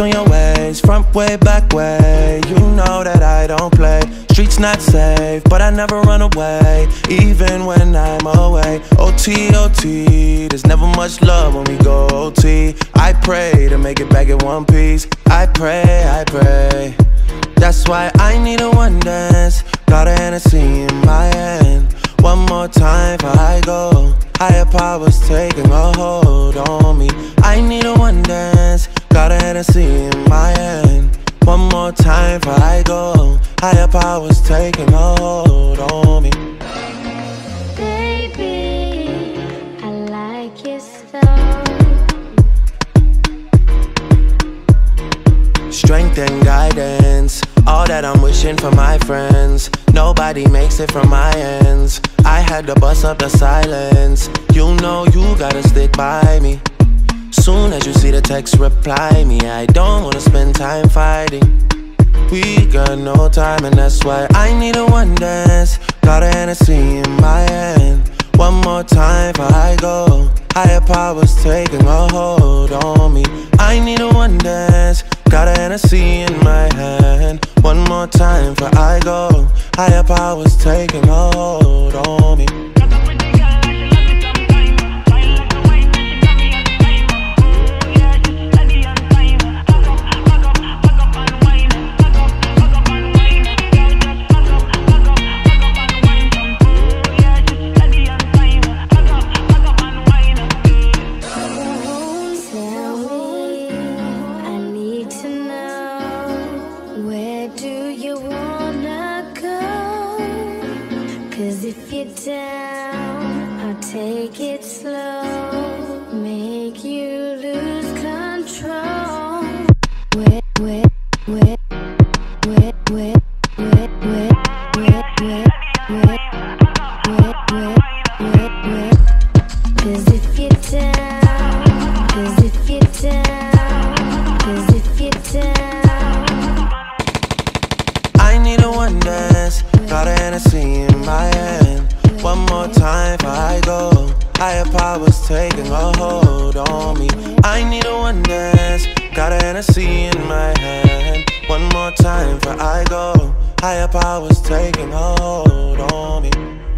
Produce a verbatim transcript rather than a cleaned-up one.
On your ways, front way, back way. You know that I don't play. Streets not safe, but I never run away, even when I'm away. O T, O T, there's never much love when we go O T. I pray to make it back in one piece. I pray, I pray. That's why I need a one dance. Got a Hennessy in my hand. One more time before I go. Higher powers taking a hold on me. I need a one dance. Got a Hennessy in my hand. One more time before I go. Higher powers taking a hold on me. Baby, I like your soul. Strength and guidance, all that I'm wishing for my friends. Nobody makes it from my ends. I had to bust up the silence. You know you gotta stick by me. Soon as you see the text, reply me. I don't wanna spend time fighting. We got no time, and that's why I need a one dance. Got a Hennessy in my hand. One more time before I go. Higher powers taking a hold on me. I need a one dance. Got a Hennessy in my hand. One more time before I go. Higher powers taking a hold on me. Cause if you're down, I'll take it slow, make you lose control. Where, where, where, where, where, where, where, where, where, where, where, where, where, where. Cause if you're down, cause if you're down, cause if you're down. I need a one dance, got a Hennessy. One more time before I go. Higher powers taking a hold on me. I need a one dance. Got a Hennessy in my hand. One more time before I go. Higher powers taking a hold on me.